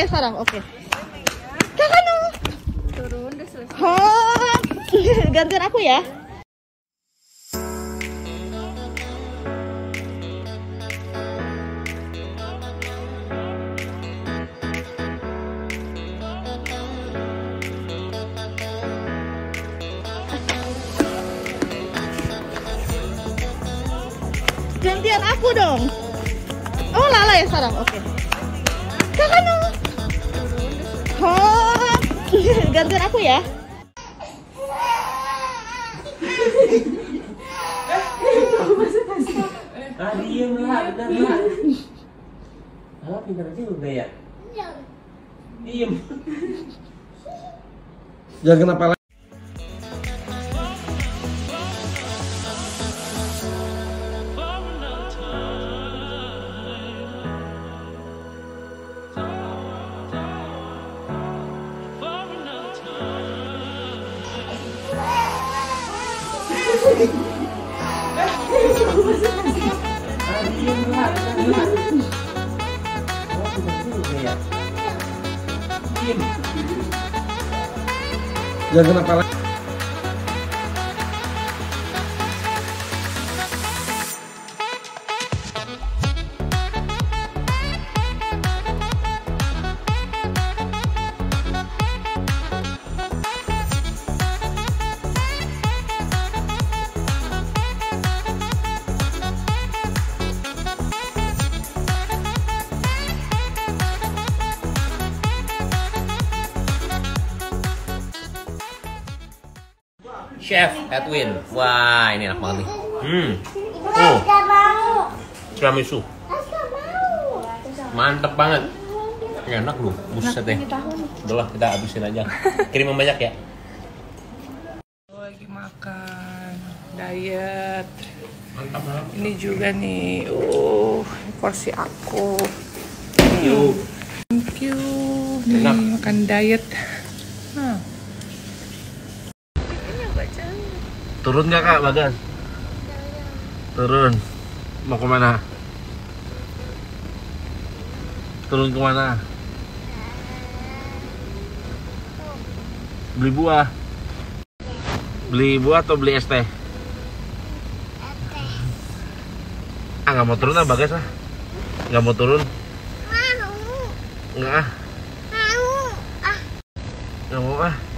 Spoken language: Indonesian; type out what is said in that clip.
ya sekarang? Oke. Kakak no. Turun udah selesai. Oh, gantian aku ya. Gantian aku dong. Oh, Lala ya sekarang? Oke. Kakak no. Oh, gantian aku ya. Ah, diem lah, benar. Lala pintar juga ya. Diem. Jangan kenapa lagi. Jangan apa lagi. Chef Edwin, wah ini enak banget nih. Oh, tiramisu, mantep banget. Ini enak loh, buset deh. Udahlah kita habisin aja. Kiriman banyak ya. Lagi makan, diet. Mantap banget. Ini juga nih, porsi aku. Thank you. Nih makan diet. Turun gak Kak Bagas? Turun. Mau kemana? Turun kemana? Beli buah. Beli buah atau beli es teh? Ah nggak mau turun lah Bagas lah. Nggak mau turun? Nggak ah. Nggak mau ah.